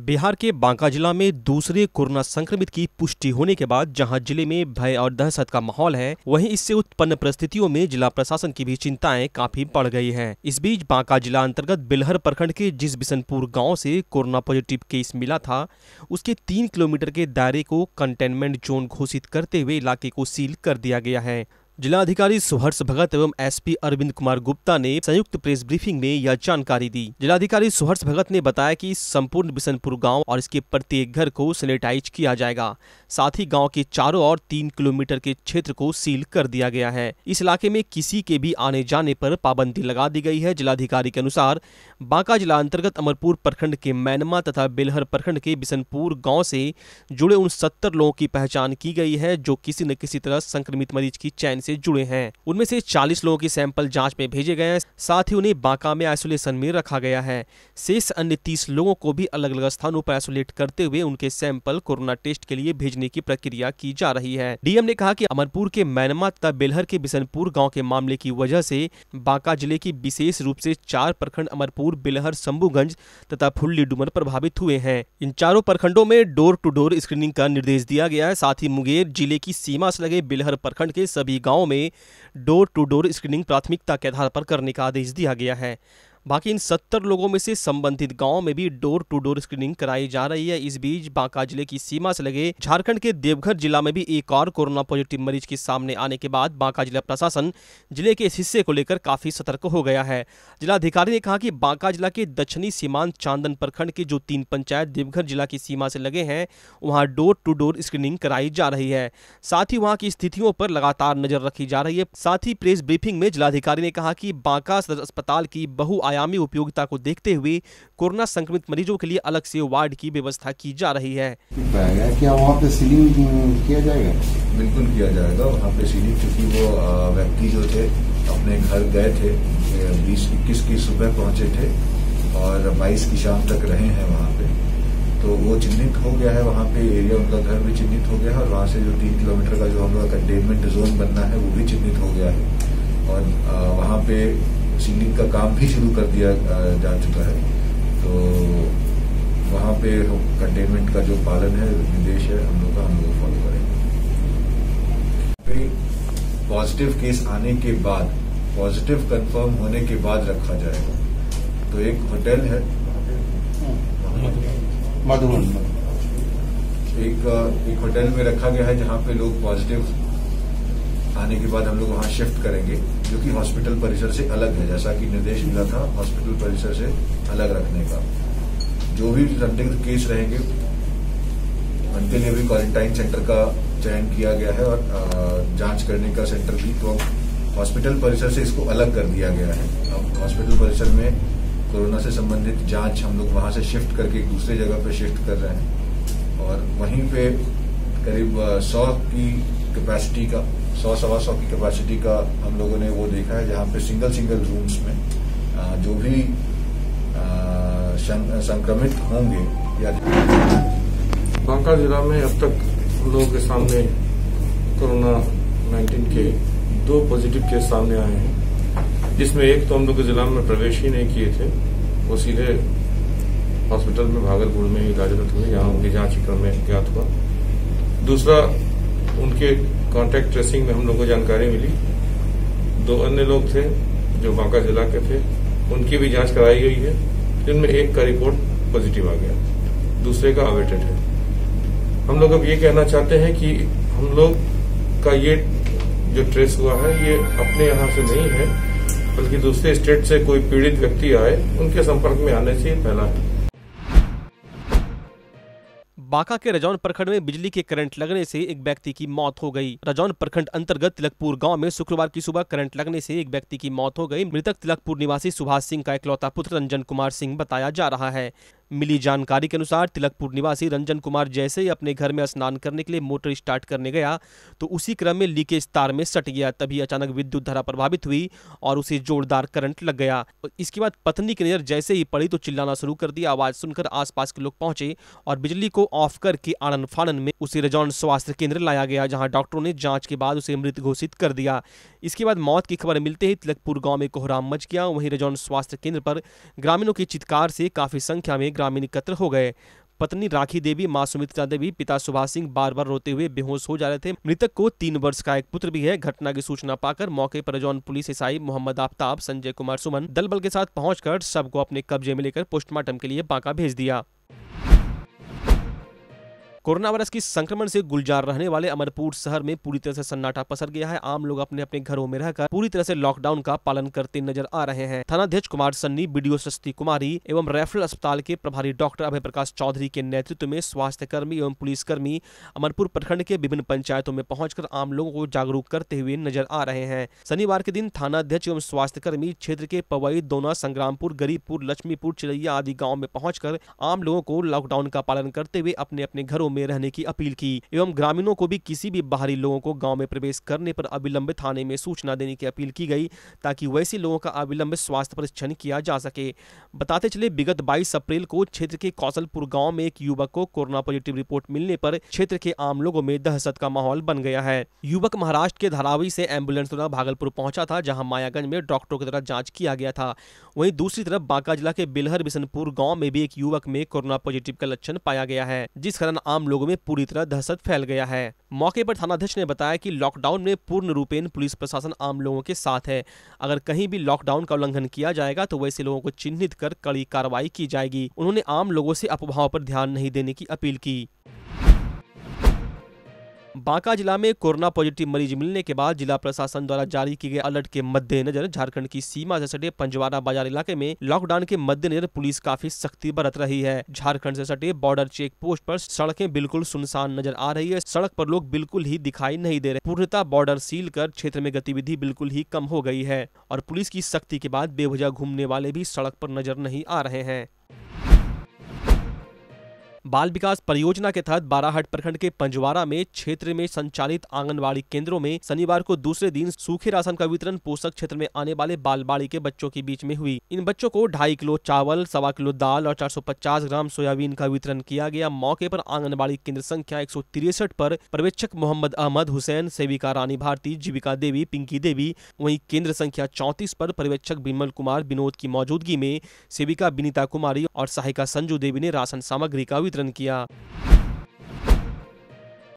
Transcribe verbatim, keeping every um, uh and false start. बिहार के बांका जिला में दूसरे कोरोना संक्रमित की पुष्टि होने के बाद जहां जिले में भय और दहशत का माहौल है, वहीं इससे उत्पन्न परिस्थितियों में जिला प्रशासन की भी चिंताएं काफी बढ़ गई हैं। इस बीच बांका जिला अंतर्गत बेलहर प्रखंड के जिस बिशनपुर गांव से कोरोना पॉजिटिव केस मिला था, उसके तीन किलोमीटर के दायरे को कंटेनमेंट जोन घोषित करते हुए इलाके को सील कर दिया गया है। जिलाधिकारी सुहर्ष भगत एवं एसपी अरविंद कुमार गुप्ता ने संयुक्त प्रेस ब्रीफिंग में यह जानकारी दी। जिलाधिकारी सुहर्ष भगत ने बताया कि संपूर्ण बिशनपुर गांव और इसके प्रत्येक घर को सैनिटाइज किया जाएगा। साथ ही गांव के चारों ओर तीन किलोमीटर के क्षेत्र को सील कर दिया गया है। इस इलाके में किसी के भी आने जाने पर पाबंदी लगा दी गई है। जिलाधिकारी के अनुसार बांका जिला अंतर्गत अमरपुर प्रखंड के मैनमा तथा बेलहर प्रखंड के बिशनपुर गाँव से जुड़े उन सत्तर लोगों की पहचान की गई है, जो किसी न किसी तरह संक्रमित मरीज की चैन से जुड़े हैं। उनमें से चालीस लोगों के सैंपल जांच में भेजे गए हैं। साथ ही उन्हें बांका में आइसोलेशन में रखा गया है। शेष अन्य तीस लोगों को भी अलग अलग स्थानों पर आइसोलेट करते हुए उनके सैंपल कोरोना टेस्ट के लिए भेजने की प्रक्रिया की जा रही है। डीएम ने कहा कि अमरपुर के मैनमा तथा बेलहर के बिशनपुर गाँव के मामले की वजह से बांका जिले की विशेष रूप से चार प्रखंड अमरपुर, बेलहर, शंभूगंज तथा फुल्लीडुमर प्रभावित हुए हैं। इन चारों प्रखंडों में डोर टू डोर स्क्रीनिंग का निर्देश दिया गया है। साथ ही मुंगेर जिले की सीमा से लगे बेलहर प्रखंड के सभी गांव में डोर टू डोर स्क्रीनिंग प्राथमिकता के आधार पर करने का आदेश दिया गया है। बाकी इन सत्तर लोगों में से संबंधित गांव में भी डोर टू डोर स्क्रीनिंग कराई जा रही है। इस बीच बांका जिले की सीमा से लगे झारखंड के देवघर जिला में भी एक और कोरोना पॉजिटिव मरीज के सामने आने के बाद बांका जिला प्रशासन जिले के इस हिस्से को लेकर काफी सतर्क हो गया है। जिलाधिकारी ने कहा कि बांका जिला के दक्षिणी सीमांत चांदन प्रखंड के जो तीन पंचायत देवघर जिला की सीमा से लगे हैं, वहाँ डोर टू डोर स्क्रीनिंग कराई जा रही है। साथ ही वहाँ की स्थितियों पर लगातार नजर रखी जा रही है। साथ ही प्रेस ब्रीफिंग में जिलाधिकारी ने कहा कि बांका सदर अस्पताल की बहु आयामी उपयोगिता को देखते हुए कोरोना संक्रमित मरीजों के लिए अलग से वार्ड की व्यवस्था की जा रही है। क्या वहाँ पे सीलिंग किया जाएगा? बिल्कुल किया जाएगा। वहाँ पे सीलिंग, क्योंकि वो व्यक्ति जो थे अपने घर गए थे, बीस इक्कीस की सुबह पहुँचे थे और बाईस की शाम तक रहे हैं वहाँ पे, तो वो चिन्हित हो गया है। वहाँ पे एरिया, उनका घर भी चिन्हित हो गया है और वहाँ से जो तीन किलोमीटर का जो हम लोग कंटेनमेंट जोन बनना है वो भी चिन्हित हो गया है और वहाँ पे सीलिंग का काम भी शुरू कर दिया जा चुका है। तो वहाँ पे हम कंटेनमेंट का जो पालन है, निर्देश है हम लोग का, हम लोग फॉलो करेंगे। पॉजिटिव केस आने के बाद, पॉजिटिव कंफर्म होने के बाद रखा जाएगा। तो एक होटल है मधुबन, एक एक होटल में रखा गया है जहाँ पे लोग पॉजिटिव आने के बाद हम लोग वहाँ शिफ्ट करेंगे, जो कि हॉस्पिटल परिसर से अलग है। जैसा कि निर्देश मिला था हॉस्पिटल परिसर से अलग रखने का। जो भी संदिग्ध केस रहेंगे उनके लिए भी क्वारंटाइन सेंटर का चयन किया गया है और जांच करने का सेंटर भी। तो हॉस्पिटल परिसर से इसको अलग कर दिया गया है। अब हॉस्पिटल परिसर में कोरोना से संबंधित जाँच हम लोग वहाँ से शिफ्ट करके एक दूसरे जगह पर शिफ्ट कर रहे हैं और वहीं पर करीब सौ की कैपेसिटी का, सौ सवा सौ की कैपेसिटी का हम लोगों ने वो देखा है, जहाँ पे सिंगल सिंगल रूम्स में जो भी संक्रमित होंगे या बांका जिला में अब तक हम लोगों के सामने कोरोना नाइन्टीन के दो पॉजिटिव केस सामने आए हैं, जिसमें एक तो हम लोग के जिला में प्रवेश ही नहीं किए थे, वो सीधे हॉस्पिटल में भागलपुर में इलाजरत हुए, यहाँ उनकी जांच क्रम में ज्ञात हुआ। दूसरा, उनके कांटेक्ट ट्रेसिंग में हम लोगों को जानकारी मिली, दो अन्य लोग थे जो बांका जिला के थे, उनकी भी जांच कराई गई है, जिनमें एक का रिपोर्ट पॉजिटिव आ गया, दूसरे का अवेटेड है। हम लोग अब ये कहना चाहते हैं कि हम लोग का ये जो ट्रेस हुआ है ये अपने यहाँ से नहीं है, बल्कि दूसरे स्टेट से कोई पीड़ित व्यक्ति आए, उनके संपर्क में आने से फैला है। बांका के रजौन प्रखंड में बिजली के करंट लगने से एक व्यक्ति की मौत हो गई। रजौन प्रखंड अंतर्गत तिलकपुर गांव में शुक्रवार की सुबह करंट लगने से एक व्यक्ति की मौत हो गई। मृतक तिलकपुर निवासी सुभाष सिंह का इकलौता पुत्र रंजन कुमार सिंह बताया जा रहा है। मिली जानकारी के अनुसार तिलकपुर निवासी रंजन कुमार जैसे ही अपने घर में स्नान करने के लिए मोटर स्टार्ट करने गया तो उसी क्रम में लीकेज तार में सट गया। तभी अचानक विद्युत धारा प्रभावित हुई और उसे जोरदार करंट लग गया। इसके बाद पत्नी की नजर जैसे ही पड़ी तो चिल्लाना शुरू कर दिया। आवाज सुनकर आसपास के लोग पहुंचे और बिजली को ऑफ करके आनन फानन में उसे रजौन स्वास्थ्य केंद्र लाया गया, जहाँ डॉक्टरों ने जाँच के बाद उसे मृत घोषित कर दिया। इसके बाद मौत की खबर मिलते ही तिलकपुर गाँव में कोहराम मच गया। वहीं रजौन स्वास्थ्य केंद्र पर ग्रामीणों की चित्कार से काफी संख्या में ग्रामीण एकत्र हो गए। पत्नी राखी देवी, मां सुमित्र देवी, पिता सुभाष सिंह बार बार रोते हुए बेहोश हो जा रहे थे। मृतक को तीन वर्ष का एक पुत्र भी है। घटना की सूचना पाकर मौके पर रजौन पुलिस एसआई मोहम्मद आफ्ताब, संजय कुमार सुमन दल बल के साथ पहुंचकर शव को अपने कब्जे में लेकर पोस्टमार्टम के लिए बांका भेज दिया। कोरोना वायरस के संक्रमण से गुलजार रहने वाले अमरपुर शहर में पूरी तरह से सन्नाटा पसर गया है। आम लोग अपने अपने घरों में रहकर पूरी तरह से लॉकडाउन का पालन करते नजर आ रहे हैं। थानाध्यक्ष कुमार सन्नी, बीडीओ सस्ती कुमारी एवं रेफरल अस्पताल के प्रभारी डॉक्टर अभय प्रकाश चौधरी के नेतृत्व में स्वास्थ्य कर्मी एवं पुलिसकर्मी अमरपुर प्रखंड के विभिन्न पंचायतों में पहुंचकर आम लोगों को जागरूक करते हुए नजर आ रहे हैं। शनिवार के दिन थानाध्यक्ष एवं स्वास्थ्य कर्मी क्षेत्र के पवई, दोना, संग्रामपुर, गरीबपुर, लक्ष्मीपुर, चिड़ैया आदि गाँव में पहुँचकर आम लोगों को लॉकडाउन का पालन करते हुए अपने अपने घरों में रहने की अपील की एवं ग्रामीणों को भी किसी भी बाहरी लोगों को गांव में प्रवेश करने पर अविलंब थाने में सूचना देने की अपील की गई ताकि वैसे लोगों का अविलंब स्वास्थ्य परीक्षण किया जा सके। बताते चले विगत बाईस अप्रैल को क्षेत्र के कौशलपुर गांव में एक युवक को कोरोना पॉजिटिव रिपोर्ट मिलने पर क्षेत्र के आम लोगों में दहशत का माहौल बन गया है। युवक महाराष्ट्र के धारावी से एम्बुलेंस द्वारा भागलपुर पहुंचा था, जहाँ मायागंज में डॉक्टरों की तरह जाँच किया गया था। वहीं दूसरी तरफ बांका जिला के बेलहर बिशनपुर गाँव में भी एक युवक में कोरोना पॉजिटिव का लक्षण पाया गया है, जिस कारण आम लोगों में पूरी तरह दहशत फैल गया है। मौके पर थानाध्यक्ष ने बताया कि लॉकडाउन में पूर्ण रूपेण पुलिस प्रशासन आम लोगों के साथ है। अगर कहीं भी लॉकडाउन का उल्लंघन किया जाएगा तो वैसे लोगों को चिन्हित कर कड़ी कार्रवाई की जाएगी। उन्होंने आम लोगों से अफवाहों पर ध्यान नहीं देने की अपील की। बांका जिला में कोरोना पॉजिटिव मरीज मिलने के बाद जिला प्रशासन द्वारा जारी किए गए अलर्ट के मद्देनजर झारखंड की सीमा से सटे पंजवाड़ा बाजार इलाके में लॉकडाउन के मद्देनजर पुलिस काफी सख्ती बरत रही है। झारखंड से सटे बॉर्डर चेक पोस्ट पर सड़कें बिल्कुल सुनसान नजर आ रही है। सड़क पर लोग बिल्कुल ही दिखाई नहीं दे रहे। पूर्णतः बॉर्डर सील कर क्षेत्र में गतिविधि बिल्कुल ही कम हो गई है और पुलिस की सख्ती के बाद बेवजह घूमने वाले भी सड़क पर नजर नहीं आ रहे हैं। बाल विकास परियोजना के तहत बाराहाट प्रखंड के पंजवारा में क्षेत्र में संचालित आंगनबाड़ी केंद्रों में शनिवार को दूसरे दिन सूखे राशन का वितरण पोषक क्षेत्र में आने वाले बालवाड़ी के बच्चों के बीच में हुई। इन बच्चों को ढाई किलो चावल, सवा किलो दाल और चार सौ पचास ग्राम सोयाबीन का वितरण किया गया। मौके पर आंगनबाड़ी केंद्र संख्या एक सौ तिरसठ पर पर्यवेक्षक मोहम्मद अहमद हुसैन, सेविका रानी भारती, जीविका देवी, पिंकी देवी, वही केंद्र संख्या चौंतीस पर पर्यवेक्षक विमल कुमार विनोद की मौजूदगी में सेविका विनीता कुमारी और सहायिका संजू देवी ने राशन सामग्री का वितरण किया।